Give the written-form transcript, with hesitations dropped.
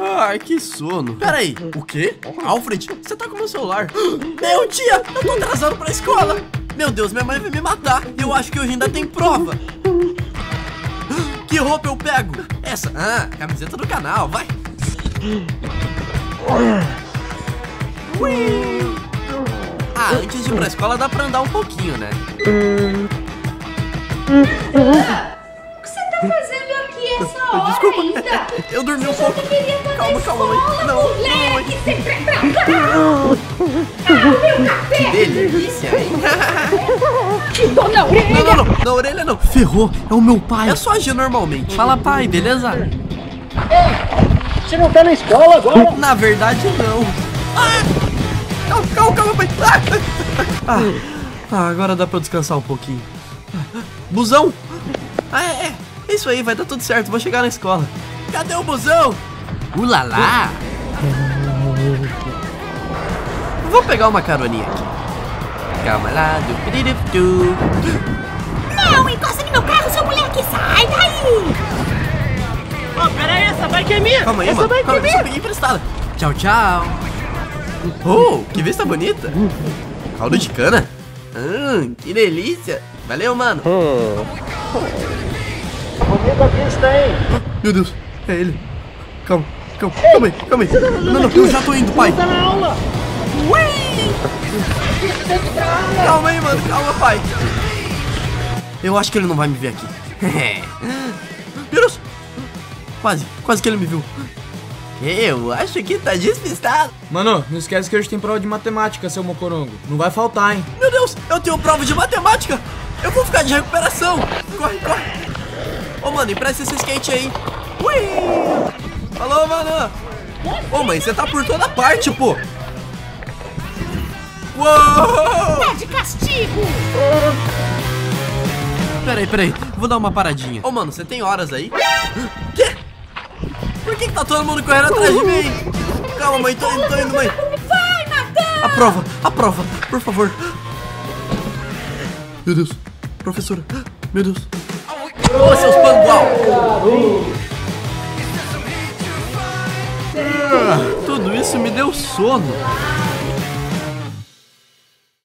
Ai, que sono. Peraí, o quê? Alfred, você tá com o meu celular. Meu dia, eu tô atrasado pra escola. Meu Deus, minha mãe vai me matar. Eu acho que hoje ainda tem prova. Que roupa eu pego? Essa, camiseta do canal, vai. Ui. Ah, antes de ir pra escola dá pra andar um pouquinho, né? O que você tá fazendo aqui essa hora? Desculpa, ainda? Eu dormi um pouco. Calma, mãe. Não, moleque, você vai pra cá. Meu café. Que delícia, hein? Que dor na orelha. Não. Na orelha não. Ferrou, é o meu pai. Eu só agir normalmente. Fala, pai, beleza? Ei, você não tá na escola agora? Na verdade, não. Calma, pai. Agora dá pra eu descansar um pouquinho. Busão? É isso aí, vai dar tudo certo, vou chegar na escola. Cadê o busão? Ulalá! Vou pegar uma caroninha aqui. Calma lá, do. Não, encosta no meu carro, seu moleque, sai daí! Oh, pera aí, essa bike é minha! Calma aí, essa bike é minha! Emprestada. Tchau, tchau! Oh, que vista bonita! Caldo de cana? Que delícia! Valeu, mano! Bonita vista, hein? Meu Deus, é ele! Calma aí! Não, eu já tô indo, pai! Tá na aula! Ui! Calma aí, mano! Calma, pai! Eu acho que ele não vai me ver aqui! Meu Deus! Quase que ele me viu! Eu acho que tá despistado. Mano, não esquece que hoje tem prova de matemática, seu mocorongo. Não vai faltar, hein? Meu Deus, eu tenho prova de matemática. Eu vou ficar de recuperação. Corre. Ô, mano, empresta esse skate aí. Ui! Alô, mano. Ô, mãe, você tá por toda parte, pô. Uou! Tá de castigo. Peraí. Vou dar uma paradinha. Ô, mano, você tem horas aí? Quê? Por que tá todo mundo correndo atrás de mim? Calma, mãe, tô indo, mãe. Vai, Natan! A prova, por favor. Meu Deus, professora, meu Deus. Ô, seus pangual! Tudo isso me deu sono.